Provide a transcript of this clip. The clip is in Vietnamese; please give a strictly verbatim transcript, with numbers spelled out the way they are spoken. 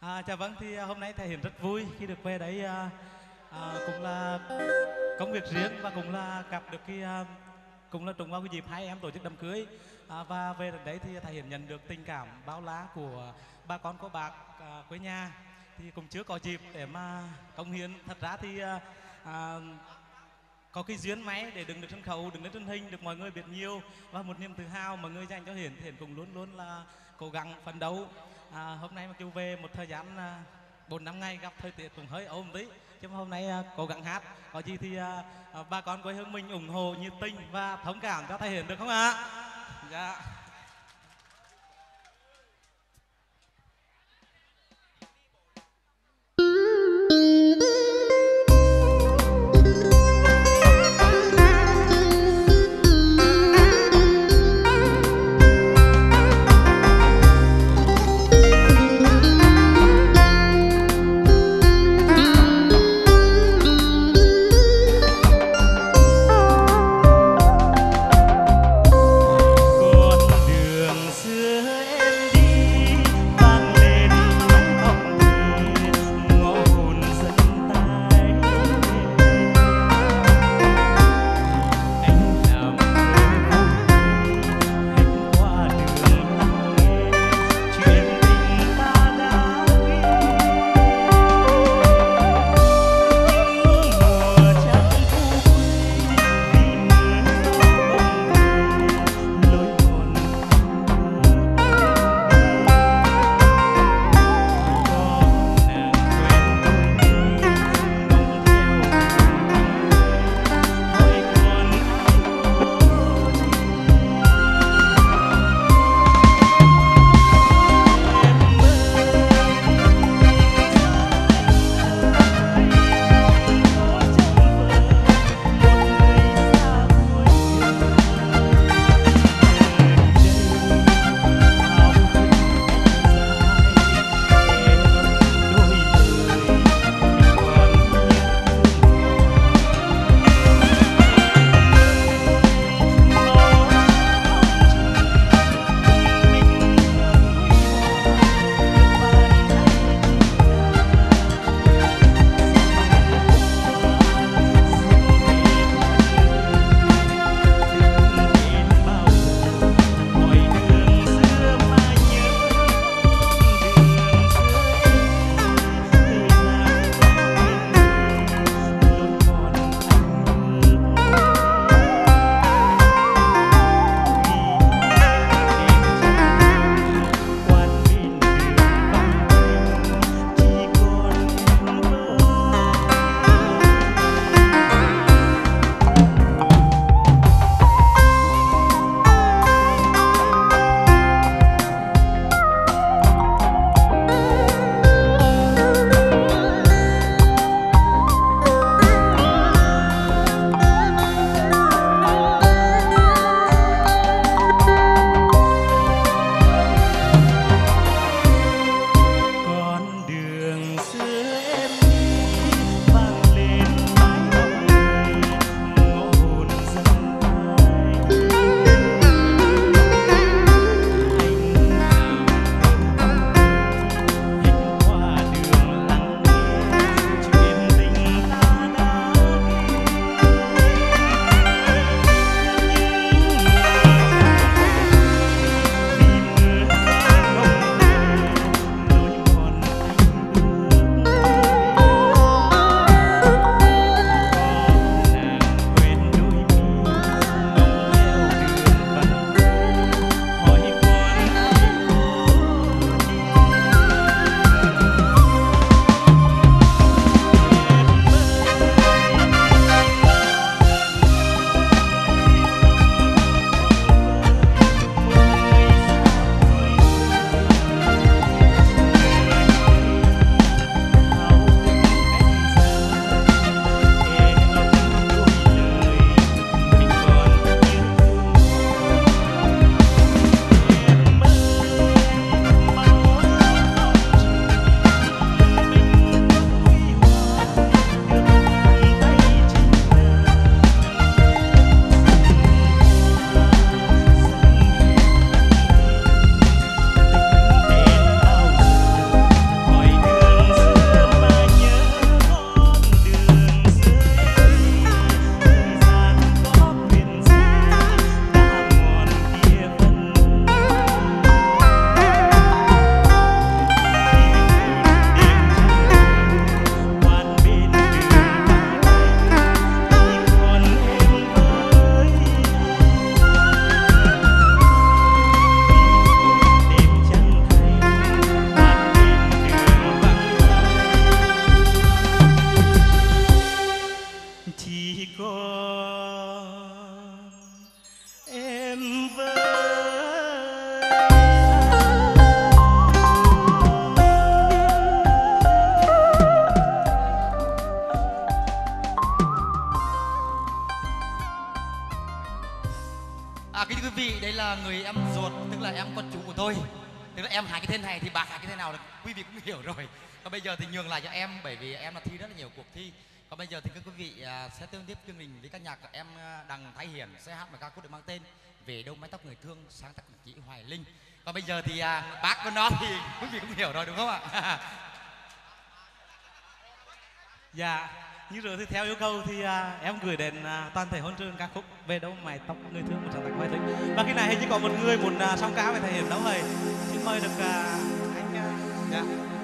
À, chào vâng, thì hôm nay Thái Hiển rất vui khi được về đấy, à, à, cũng là công việc riêng và cũng là gặp được cái à, cũng là trùng vào cái dịp hai em tổ chức đám cưới, à, và về đến đấy thì Thái Hiển nhận được tình cảm bao lá của bà con cô bác à, quê nhà, thì cũng chưa có dịp để mà cống hiến. Thật ra thì à, à, có cái duyên máy để đứng được sân khấu, đứng lên truyền hình được mọi người biết nhiều, và một niềm tự hào mà người dành cho Hiển. Hiển cũng luôn luôn là cố gắng phấn đấu. À, hôm nay mà kêu về một thời gian bốn năm ngày gặp thời tiết cũng hơi ôm tí, chứ hôm nay à, cố gắng hát. Có gì thì à, à, bà con quê hương mình ủng hộ nhiệt tình và thông cảm cho Thái Hiển được không ạ? À? Dạ. thôi. Thế là em hái cái thế này thì bà hái cái thế nào là quý vị cũng hiểu rồi. Còn bây giờ thì nhường lại cho em, bởi vì em là thi rất là nhiều cuộc thi. Còn bây giờ thì các quý vị sẽ tiếp tiếp chương trình với các nhạc em Đằng Thái Hiển sẽ hát một ca khúc được mang tên Về Đâu Mái Tóc Người Thương, sáng tác của chị Hoài Linh. Còn bây giờ thì bác của nó thì quý vị cũng hiểu rồi đúng không ạ? Dạ, như rồi thì theo yêu cầu thì à, em gửi đến à, toàn thể hôn trường ca khúc Về Đâu Mái Tóc Người Thương của sáng tác Hoài Linh. Và khi này hình như có một người muốn à, song ca về Thái Hiển đâu rồi. Xin mời được à, anh à, dạ.